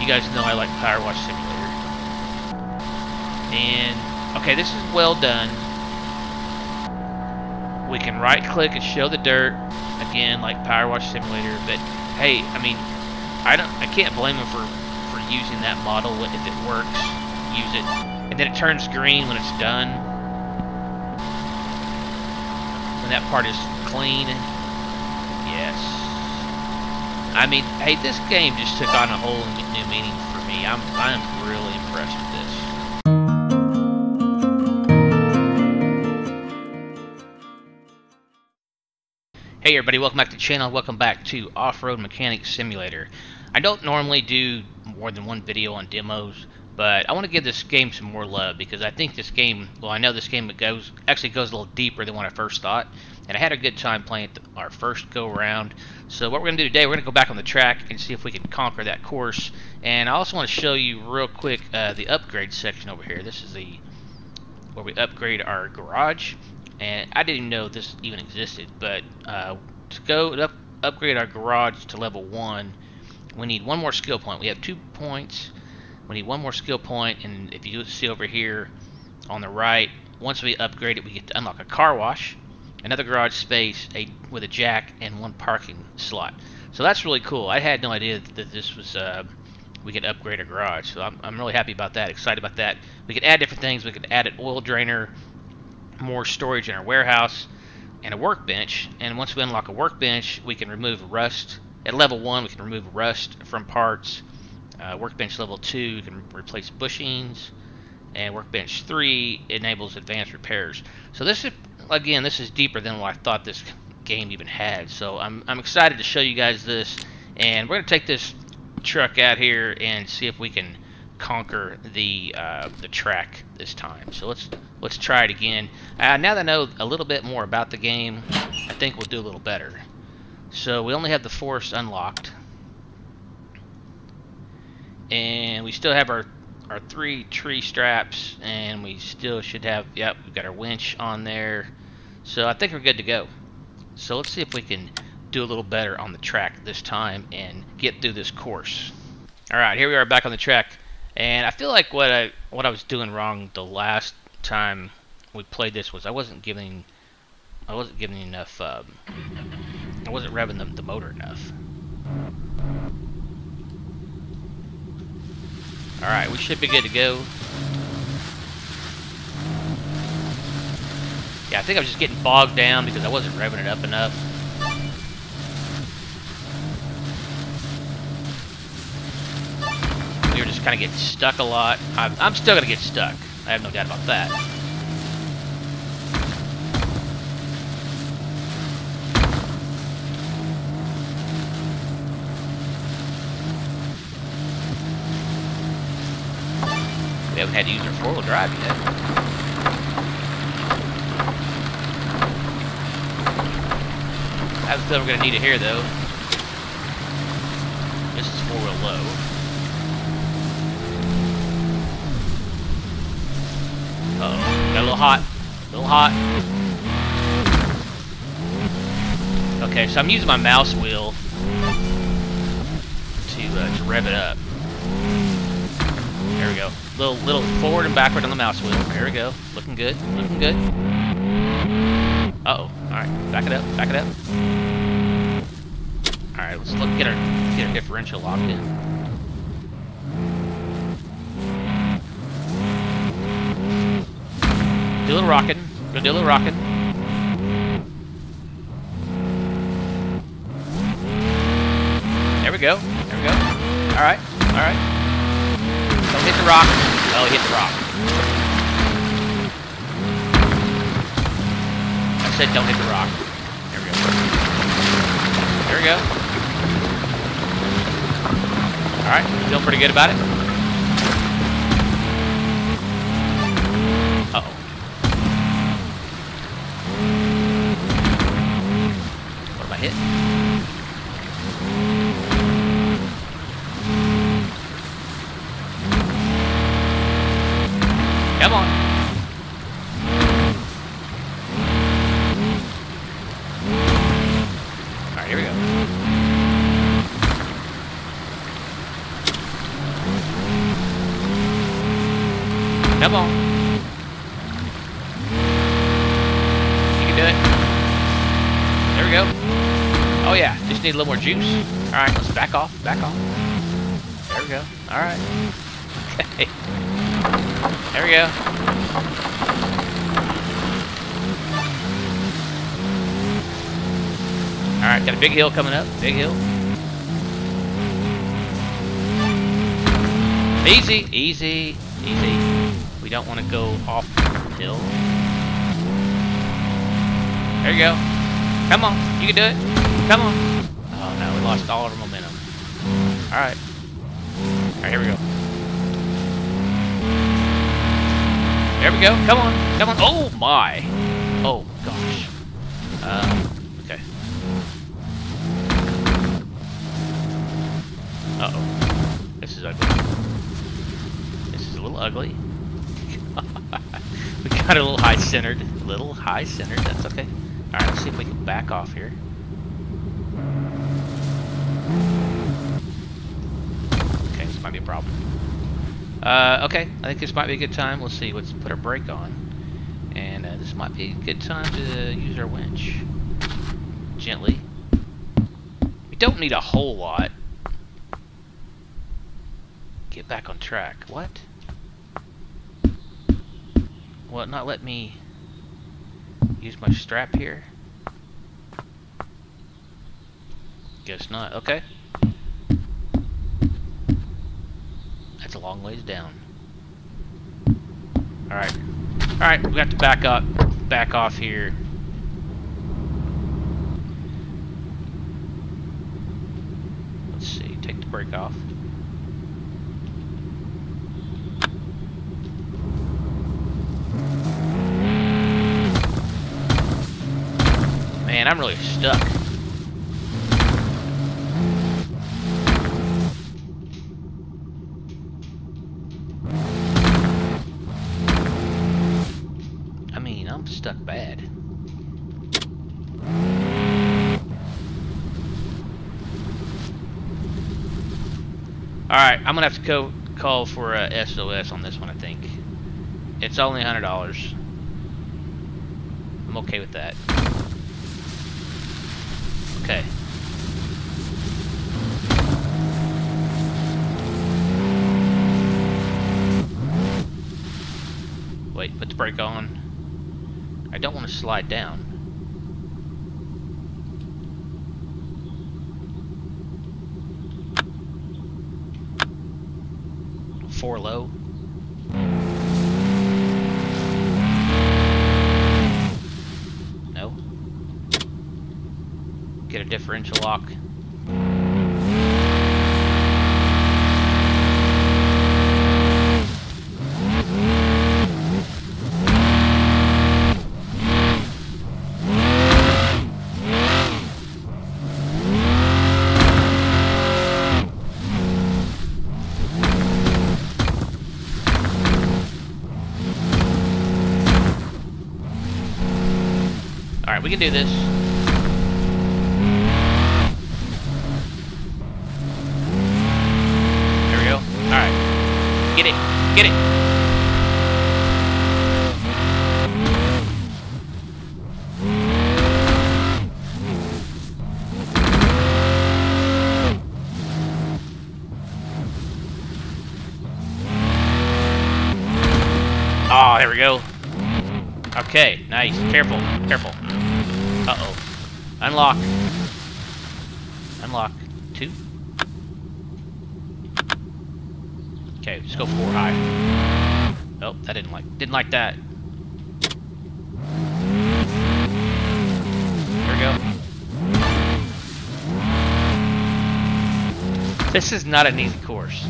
You guys know I like Power Wash Simulator. And, okay, this is well done. We can right click and show the dirt, again, like Power Wash Simulator, but hey, I mean, I can't blame them for using that model. If it works, use it. And then it turns green when it's done. When that part is clean. Yes. I mean, hey, this game just took on a whole new meaning for me. I'm really impressed with this. Hey everybody, welcome back to the channel. Welcome back to Offroad Mechanic Simulator. I don't normally do more than one video on demos, but I want to give this game some more love because I think this game, well, I know this game actually goes a little deeper than what I first thought, and I had a good time playing our first go round. So what we're going to do today, we're going to go back on the track and see if we can conquer that course. And I also want to show you real quick the upgrade section over here. This is where we upgrade our garage. And I didn't know this even existed, but to go upgrade our garage to level 1, we need one more skill point. We have 2 points. We need one more skill point, and if you see over here on the right, once we upgrade it, we get to unlock a car wash, another garage space with a jack, and one parking slot. So that's really cool. I had no idea that this was we could upgrade a garage, so I'm really happy about that, excited about that. We could add different things. We could add an oil drainer, more storage in our warehouse, and a workbench. And once we unlock a workbench, we can remove rust. At level 1, we can remove rust from parts. Workbench level 2, we can replace bushings. And workbench 3 enables advanced repairs. So this is, again, this is deeper than what I thought this game even had. So I'm excited to show you guys this. And we're going to take this truck out here and see if we can conquer the track this time. So let's try it again. Now that I know a little bit more about the game, I think we'll do a little better. So we only have the forest unlocked, and we still have our 3 tree straps, and we still should have, yep, we've got our winch on there. So I think we're good to go. So let's see if we can do a little better on the track this time and get through this course. Alright, here we are back on the track. And I feel like what I was doing wrong the last time we played this was I wasn't giving enough I wasn't revving the motor enough. All right, we should be good to go. Yeah, I think I was just getting bogged down because I wasn't revving it up enough. We're just kind of getting stuck a lot. I'm still going to get stuck. I have no doubt about that. We haven't had to use our 4-wheel drive yet. I was still going to need it here, though. This is 4-wheel low. Uh-oh, got a little hot. A little hot. Okay, so I'm using my mouse wheel to rev it up. There we go. Little forward and backward on the mouse wheel. There we go. Looking good. Looking good. Uh-oh. Alright, back it up. Back it up. Alright, let's look, get our differential locked in. Do a little rocking. We're gonna do a little rocking. There we go. There we go. All right. All right. Don't hit the rock. Oh, hit the rock. I said don't hit the rock. There we go. There we go. All right. Feel pretty good about it. Hit. Come on. Alright, here we go. Come on. You can do it. There we go. Oh yeah, just need a little more juice. All right, let's back off, back off. There we go. All right. Okay. There we go. All right, got a big hill coming up. Big hill. Easy, easy, easy. We don't want to go off hill. There you go. Come on, you can do it. Come on. Oh no, we lost all of our momentum. Alright. Alright, here we go. There we go. Come on. Come on. Oh my. Oh gosh. Okay. Uh oh. This is ugly. A little ugly. We got a little high-centered. A little high-centered. That's okay. Alright, let's see if we can back off here. Okay, this might be a problem. Okay, I think this might be a good time. Let's see. Let's put our brake on. And this might be a good time to use our winch. Gently. We don't need a whole lot. Get back on track. What? Well, not let me use my strap here. Guess not. Okay. That's a long ways down. Alright. Alright, we have to back up. Back off here. Let's see. Take the brake off. Man, I'm really stuck. I mean, I'm stuck bad. Alright, I'm gonna have to go call for a SOS on this one, I think. It's only $100. I'm okay with that. Okay. Wait, put the brake on. I don't want to slide down. Four low. Get a differential lock. All right, we can do this. Get it! Oh, there we go. Okay, nice. Careful, careful. Uh-oh. Unlock. Unlock. Two. Okay, let's go four high. Oh, that didn't like that. Here we go. This is not an easy course.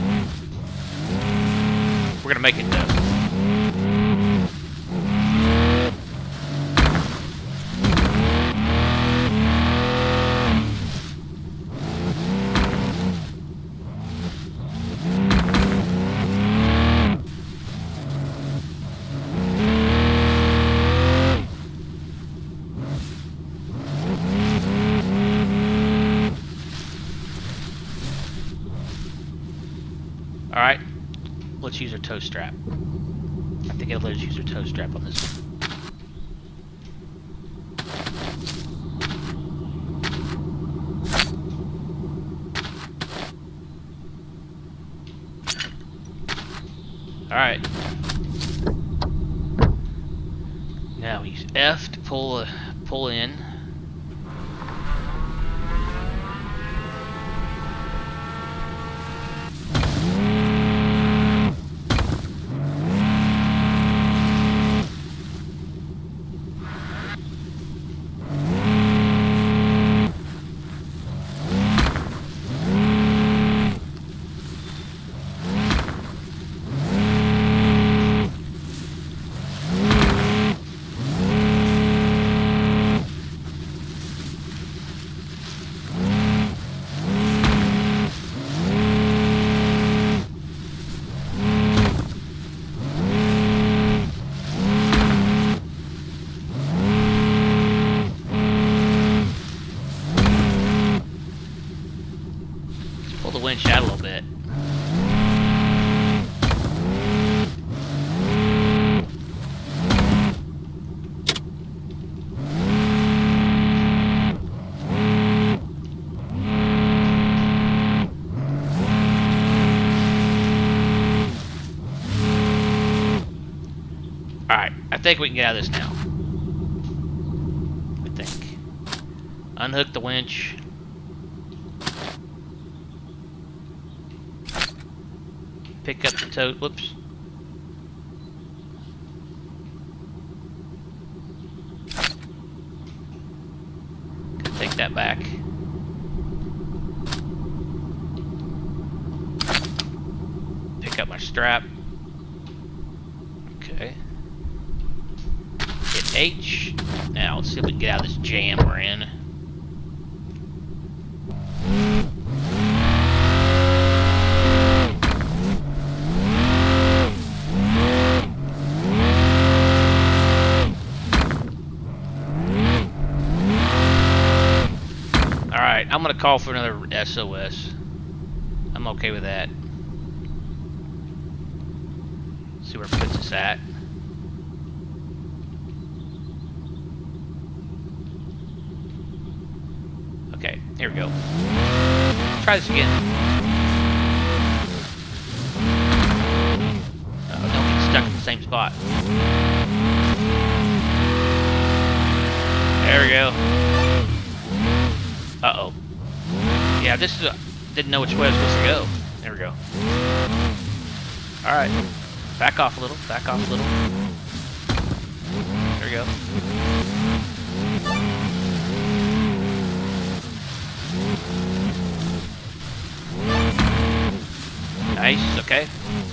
We're gonna make it though. Alright, let's use our tow strap. think I let us use her toe strap on this one. Alright. Now we use F to pull in. Out a little bit. Alright, I think we can get out of this now. I think. Unhook the winch. Pick up the tow, whoops. Could take that back. Pick up my strap. Okay. Hit H. Now let's see if we can get out of this jam we're in. I'm gonna call for another SOS. I'm okay with that. See where it puts us at. Okay, here we go. Let's try this again. Uh-oh, don't get stuck in the same spot. There we go. Uh-oh. Yeah, this is a, didn't know which way I was supposed to go. There we go. Alright. Back off a little. Back off a little. There we go. Nice. Okay.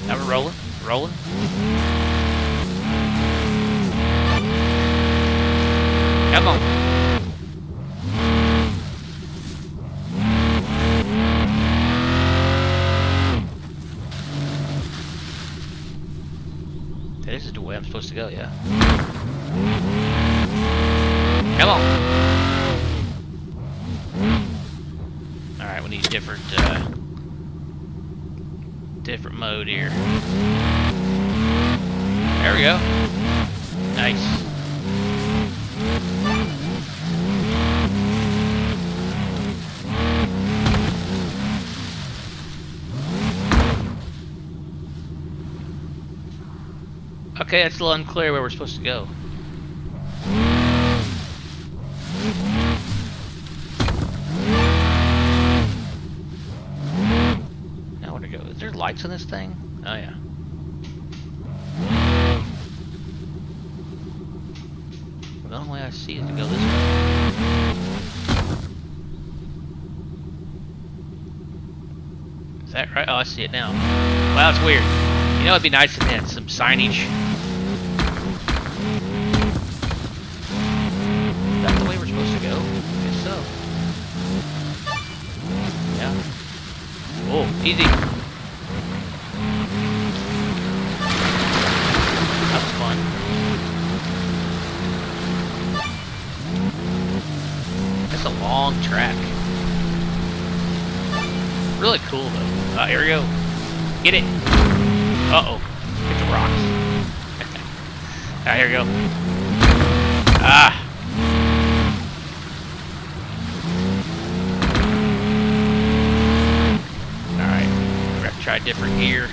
Now we're rolling. Rolling. Come on. This is the way I'm supposed to go, yeah. Come on! Alright, we need different, different mode here. There we go. Nice. Okay, it's a little unclear where we're supposed to go. Now where to go? Is there lights on this thing? Oh yeah. The only way I see is to go this way. Is that right? Oh, I see it now. Wow, it's weird. You know, it'd be nice if they had some signage. Easy. That was fun. That's a long track. Really cool though. Here we go. Get it. Uh oh. Hit the rocks. Ah, here we go. Ah! Alright, we're gonna try a different gear.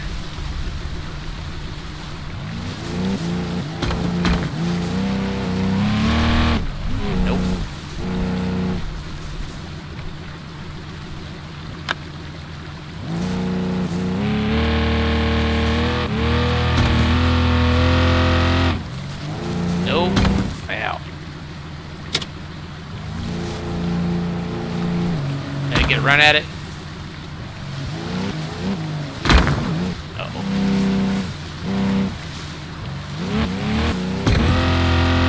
Run at it. Uh-oh.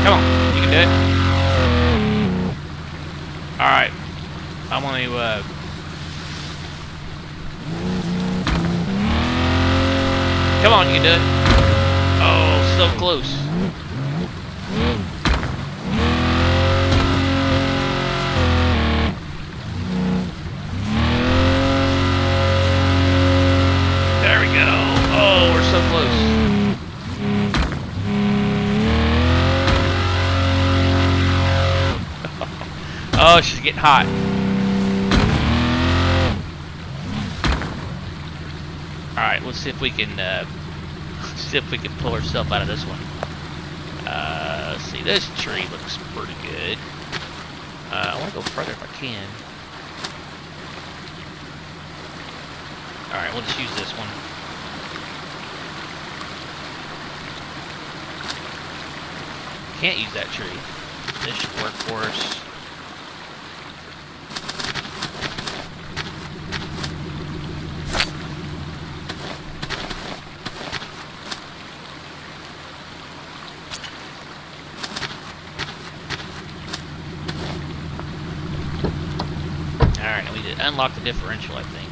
Come on, you can do it. All right, I want to. Come on, you can do it. Oh, so close. Oh, she's getting hot. All right, let's see if we can pull herself out of this one. Let's see, this tree looks pretty good. I want to go further if I can. All right, we'll just use this one. Can't use that tree. This should work for us. Unlock the differential, I think.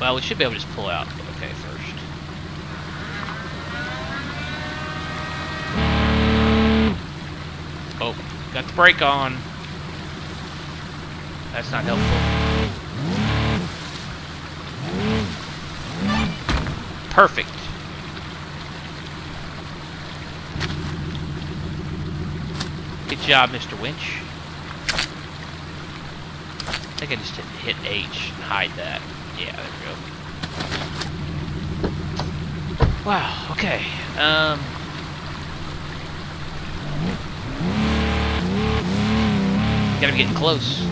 Well, we should be able to just pull out. Okay, first. Oh, got the brake on. That's not helpful. Perfect. Good job, Mr. Winch. I think I just hit H and hide that. Yeah, there we go. Wow, okay. Gotta be getting close.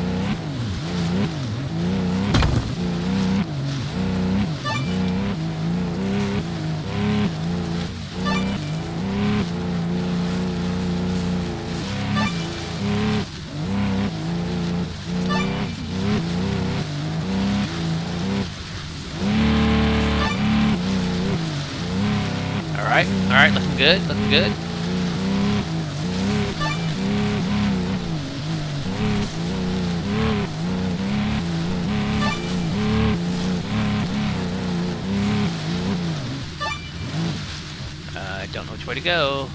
Alright, looking good, looking good. I don't know which way to go.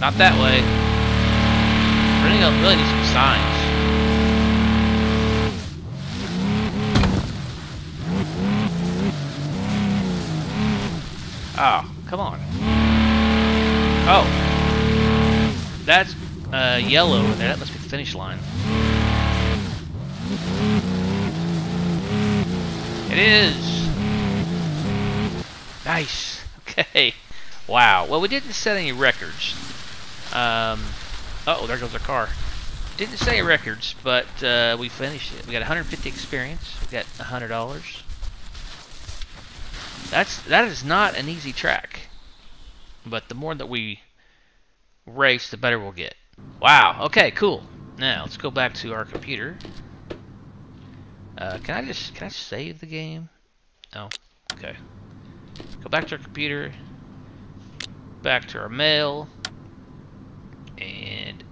Not that way. Really need some signs. Oh, come on. Oh. That's yellow over there. That must be the finish line. It is. Nice. Okay. Wow. Well, we didn't set any records. Uh-oh, there goes our car. Didn't set any records, but we finished it. We got 150 experience. We got $100. That is not an easy track, but the more that we race, the better we'll get. Wow. Okay. Cool. Now let's go back to our computer. Can I save the game? Oh. Okay. Go back to our computer. Back to our mail. And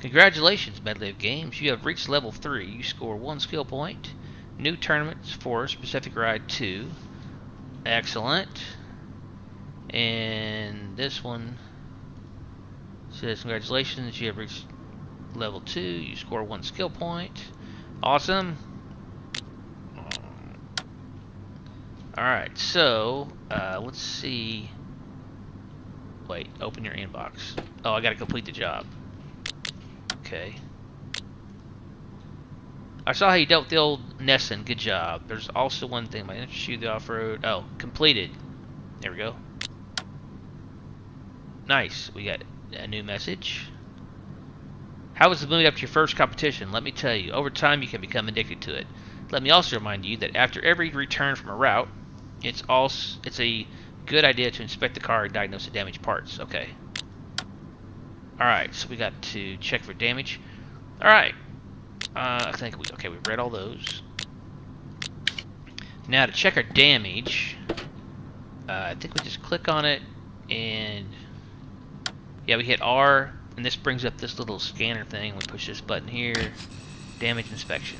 congratulations, Medley of Games. You have reached level 3. You score 1 skill point. New tournaments for specific ride 2. Excellent. And this one says, congratulations, you have reached level 2. You score 1 skill point. Awesome. Alright, so, let's see. Wait, open your inbox. Oh, I gotta complete the job. Okay. I saw how you dealt with the old Nissan. Good job. There's also one thing. My interest you the off-road. Oh, completed. There we go. Nice. We got a new message. How was the mood after your first competition? Let me tell you. Over time, you can become addicted to it. Let me also remind you that after every return from a route, it's a good idea to inspect the car and diagnose the damaged parts. Okay. Alright, so we got to check for damage. Alright. I think we... Okay, we read all those. Now, to check our damage, I think we just click on it, and... Yeah, we hit R, and this brings up this little scanner thing. We push this button here. Damage inspection.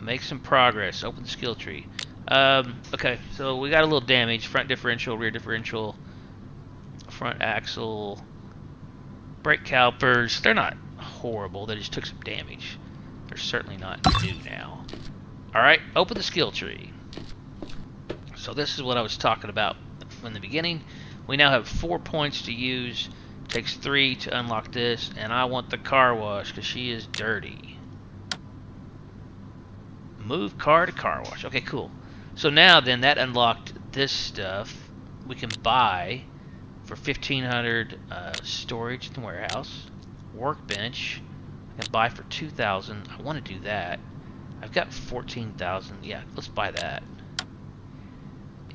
Make some progress. Open the skill tree. Okay, so we got a little damage. Front differential, rear differential, front axle, brake calipers. They're not horrible. They just took some damage. They're certainly not new now. Alright, open the skill tree. So this is what I was talking about from the beginning. We now have 4 points to use. It takes 3 to unlock this. And I want the car wash because she is dirty. Move car to car wash. Okay, cool. So now then that unlocked this stuff. We can buy for 1500 storage in the warehouse. Workbench. I can buy for 2000. I want to do that. I've got 14,000. Yeah, let's buy that.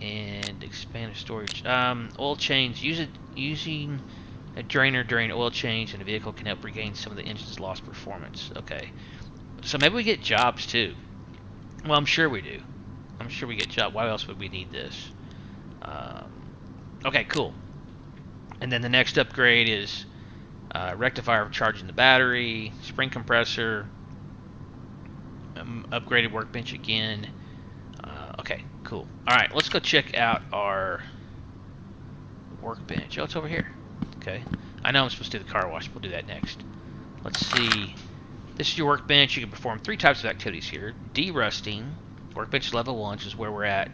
And expand storage. Oil change. Using a drainer during oil change and a vehicle can help regain some of the engine's lost performance. Okay. So maybe we get jobs too. Well, I'm sure we do. I'm sure we get jobs. Why else would we need this? Okay, cool. And then the next upgrade is rectifier for charging the battery, spring compressor, upgraded workbench again. Okay, cool. Alright, let's go check out our workbench. Oh, it's over here. Okay. I know I'm supposed to do the car wash. We'll do that next. Let's see. This is your workbench. You can perform 3 types of activities here. De-rusting. Workbench level 1, which is where we're at.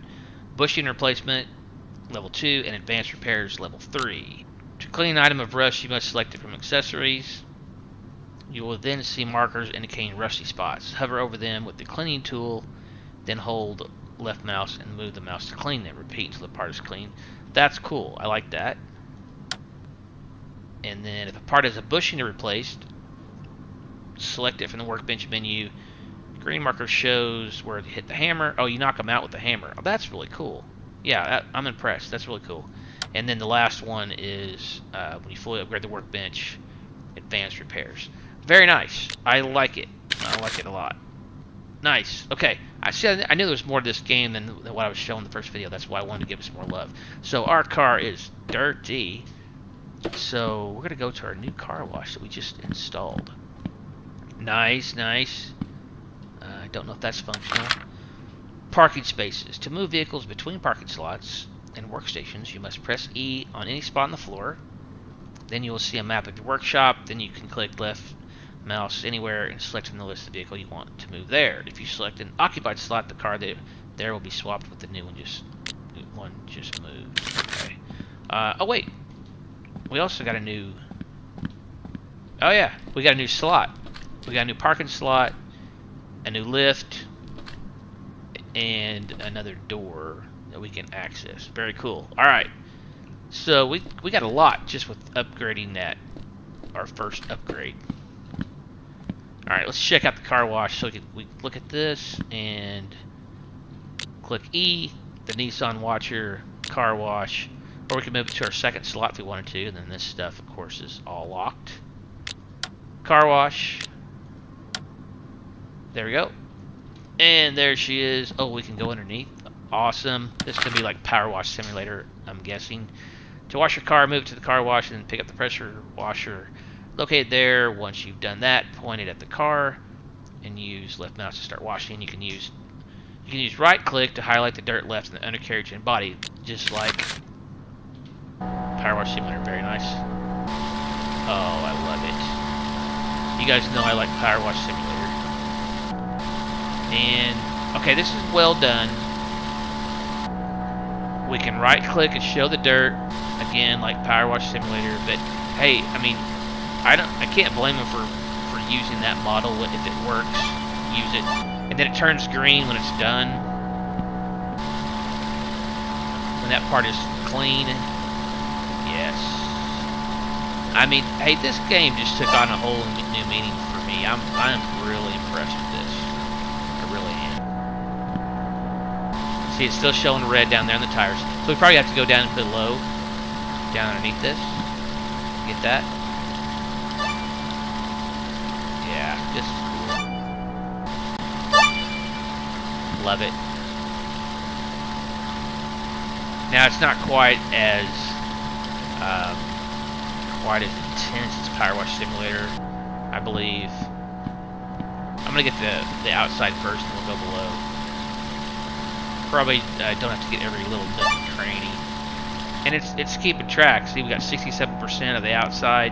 Bushing replacement, level 2, and advanced repairs, level 3. To clean an item of rust, you must select it from accessories. You will then see markers indicating rusty spots. Hover over them with the cleaning tool, then hold left mouse and move the mouse to clean them. Repeat until the part is clean. That's cool. I like that. And then if a part has a bushing to replace, select it from the workbench menu. Green marker shows where to hit the hammer. Oh, you knock them out with the hammer. Oh, that's really cool. Yeah, I'm impressed. That's really cool. And then the last one is when you fully upgrade the workbench, advanced repairs. Very nice. I like it. I like it a lot. Nice. Okay. I said I knew there was more to this game than what I was showing in the first video. That's why I wanted to give us more love. So our car is dirty. So we're gonna go to our new car wash that we just installed. Nice, nice. I don't know if that's functional. Parking spaces. To move vehicles between parking slots and workstations, you must press E on any spot on the floor. Then you will see a map of your workshop. Then you can click left mouse anywhere and select from the list the vehicle you want to move there. If you select an occupied slot, the car there will be swapped with the new one just moved. Okay. Oh wait, we also got a new. Oh yeah, we got a new slot. We got a new parking slot, a new lift, and another door that we can access. Very cool. All right, so we got a lot just with upgrading that, our first upgrade. All right, let's check out the car wash. So we look at this and click E, the Nissan Watcher car wash, or we can move to our second slot if we wanted to. And then this stuff, of course, is all locked. Car wash. There we go. And there she is. Oh, we can go underneath. Awesome. This could be like Power Wash Simulator, I'm guessing. To wash your car, move to the car wash and pick up the pressure washer. Locate there. Once you've done that, point it at the car and use left mouse to start washing. You can use right click to highlight the dirt left in the undercarriage and body, just like Power Wash Simulator. Very nice. Oh, I love it. You guys know I like Power Wash Simulator. And, okay, this is well done. We can right click and show the dirt, again, like Power Wash Simulator, but hey, I mean, I can't blame them for using that model. If it works, use it. And then it turns green when it's done, when that part is clean. Yes. I mean, hey, this game just took on a whole new meaning for me. I'm really impressed with this. I really am. See, it's still showing red down there on the tires. So we probably have to go down and put low down underneath this. Get that. Yeah, this is cool. Love it. Now it's not quite as intense as Power Wash Simulator, I believe. I'm gonna get the outside first, and we'll go below. Probably don't have to get every little dusty cranny. And it's keeping track. See, we got 67% of the outside.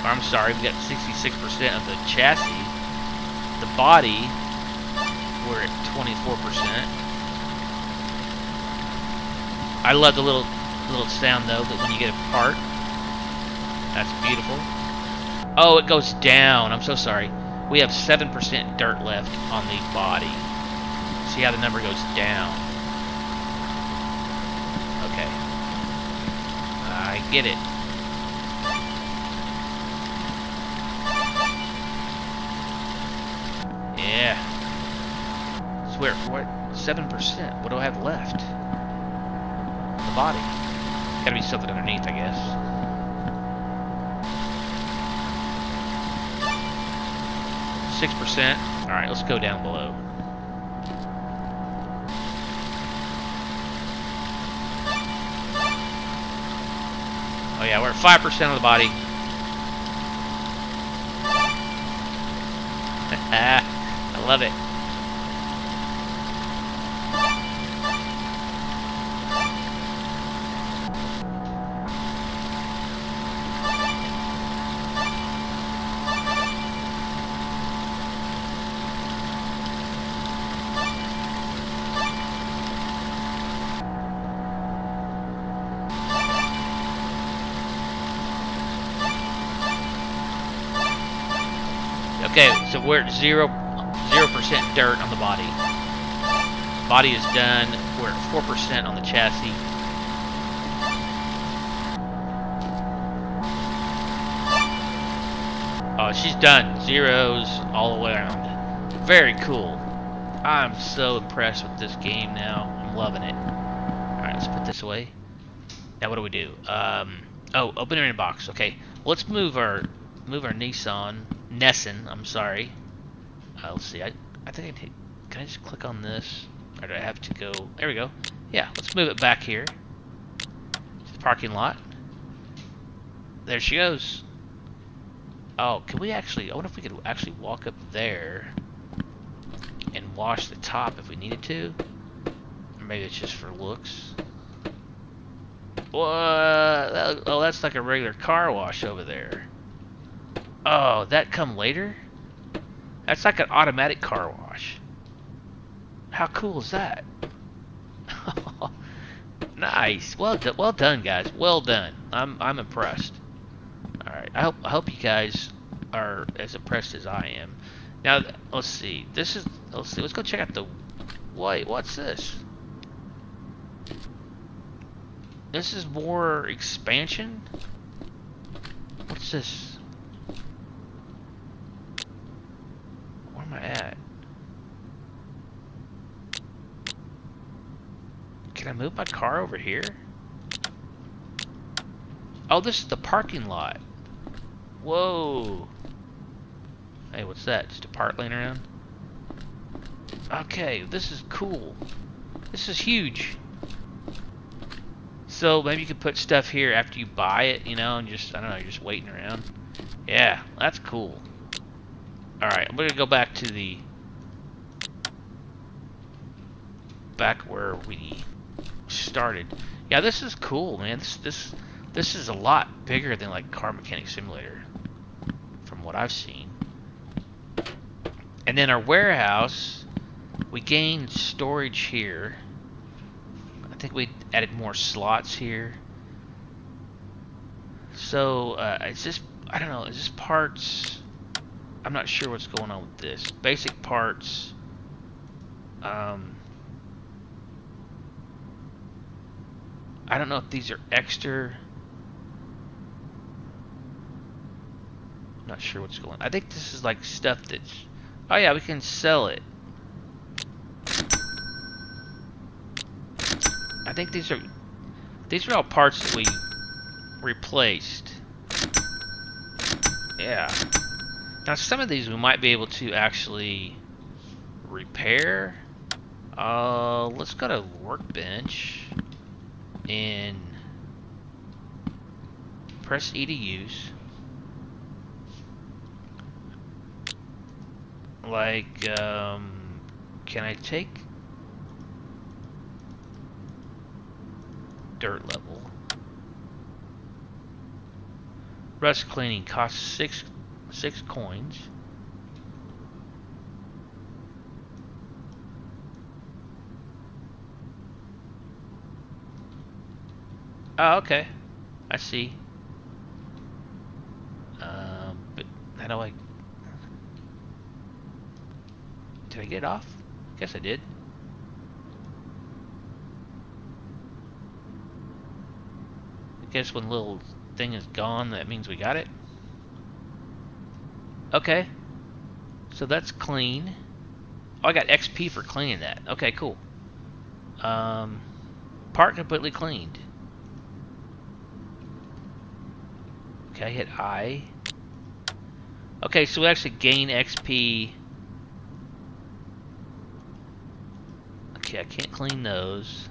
Or, I'm sorry, we got 66% of the chassis. The body, we're at 24%. I love the little sound though, that when you get a part. That's beautiful. Oh, it goes down. I'm so sorry. We have 7% dirt left on the body. See how the number goes down. Okay. I get it. Yeah. Swear for it. 7%. What do I have left? The body. Gotta be something underneath, I guess. %. Alright, let's go down below. Oh yeah, we're at 5% of the body. I love it. Okay, so we're at 0% dirt on the body. Body is done. We're at 4% on the chassis. Oh, she's done. Zeros all the way around. Very cool. I'm so impressed with this game now. I'm loving it. Alright, let's put this away. Now what do we do? Oh, open it in a box. Okay, let's move our Nissan. I'm sorry. Let's see. I think I can I just click on this, or do I have to go? There we go. Yeah, let's move it back here to the parking lot. There she goes. Oh, can we actually? I wonder if we could actually walk up there and wash the top if we needed to, or maybe it's just for looks. What? Oh, that's like a regular car wash over there. Oh, that come later? That's like an automatic car wash. How cool is that? Nice. Well done, guys. Well done. I'm impressed. All right. I hope you guys are as impressed as I am. Now, let's see. This is let's go check out the wait, what's this? This is more expansion? What's this? Where am I at? Can I move my car over here? Oh, this is the parking lot. Whoa. Hey, what's that? Just a part laying around? Okay, this is cool. This is huge. So maybe you could put stuff here after you buy it, you know, and just, I don't know, you're just waiting around. Yeah, that's cool. Alright, I'm going to go back to the... back where we started. Yeah, this is cool, man. This This is a lot bigger than like Car Mechanic Simulator, from what I've seen. And then our warehouse, we gained storage here. I think we added more slots here. So it's just, I don't know, is this parts? I'm not sure what's going on with this. Basic parts. I don't know if these are extra. Not sure what's going on. I think this is like stuff that's... Oh yeah, we can sell it. I think these are all parts that we replaced. Yeah. Now some of these we might be able to actually repair. Let's go to workbench and press E to use. Like, can I take dirt level? Rust cleaning costs six coins. Oh, okay. I see. But how do I? Did I get it off? Guess I did. I guess when the little thing is gone, that means we got it. Okay. So that's clean. Oh, I got XP for cleaning that. Okay, cool. Part completely cleaned. Okay, hit I. Okay, so we actually gain XP. Okay, I can't clean those.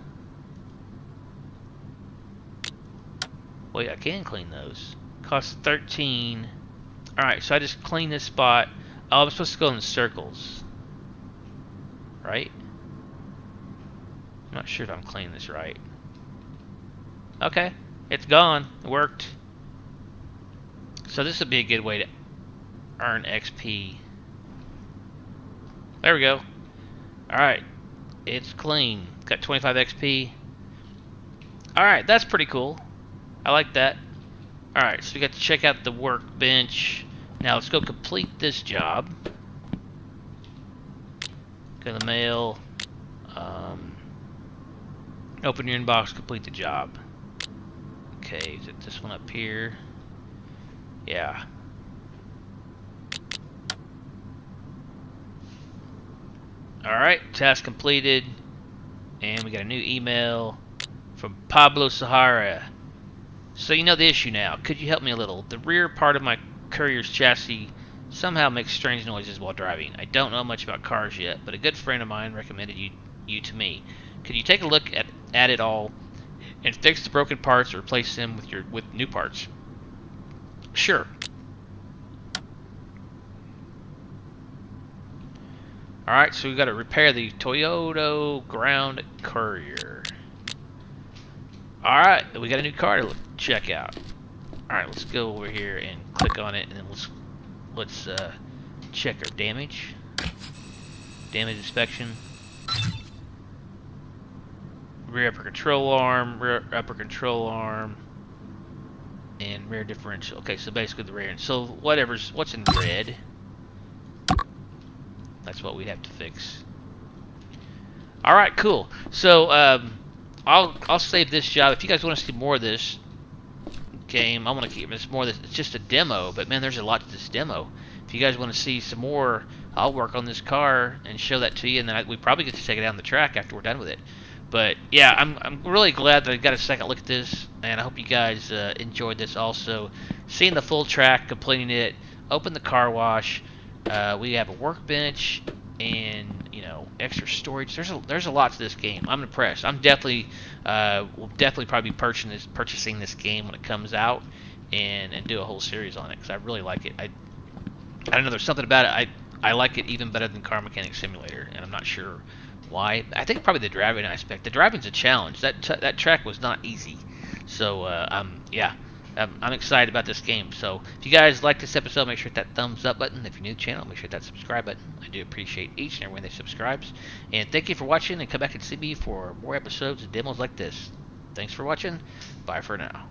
Wait, I can clean those. Costs 13. Alright, so I just clean this spot. Oh, I'm supposed to go in circles. Right? I'm not sure if I'm cleaning this right. Okay, it's gone. It worked. So this would be a good way to earn XP. There we go. Alright. It's clean. Got 25 XP. Alright, that's pretty cool. I like that. Alright, so we got to check out the workbench. Now let's go complete this job. Go to the mail. Open your inbox, complete the job. Okay, is it this one up here? Yeah. Alright, task completed. And we got a new email from Pablo Sahara. So you know the issue now. Could you help me a little? The rear part of my courier's chassis somehow makes strange noises while driving. I don't know much about cars yet, but a good friend of mine recommended you to me. Could you take a look at it all and fix the broken parts or replace them with new parts? Sure. Alright, so we've got to repair the Toyota Ground Courier. Alright, we got a new car to check out. Alright, let's go over here and click on it, and then let's check our damage. Damage inspection. Rear upper control arm, rear upper control arm. And rear differential. Okay, so basically the rear end. So what's in red, that's what we'd have to fix. All right, cool. So I'll save this job. If you guys want to see more of this game, I want to keep this more. It's just a demo, but man, there's a lot to this demo. If you guys want to see some more, I'll work on this car and show that to you, and then we probably get to take it down the track after we're done with it. But yeah, I'm really glad that I got a second look at this, and I hope you guys enjoyed this also. Seeing the full track, completing it, open the car wash. We have a workbench and extra storage. There's a lot to this game. I'm impressed. I'm definitely will definitely probably be purchasing this game when it comes out and do a whole series on it because I really like it. I don't know. There's something about it. I like it even better than Car Mechanic Simulator, and I'm not sure why. I think probably the driving aspect. The driving's a challenge. That track was not easy. So yeah, I'm excited about this game. So if you guys like this episode, make sure to hit that thumbs up button. If you're new to the channel, make sure to hit that subscribe button. I do appreciate each and everyone that subscribes. And thank you for watching, and come back and see me for more episodes and demos like this. Thanks for watching. Bye for now.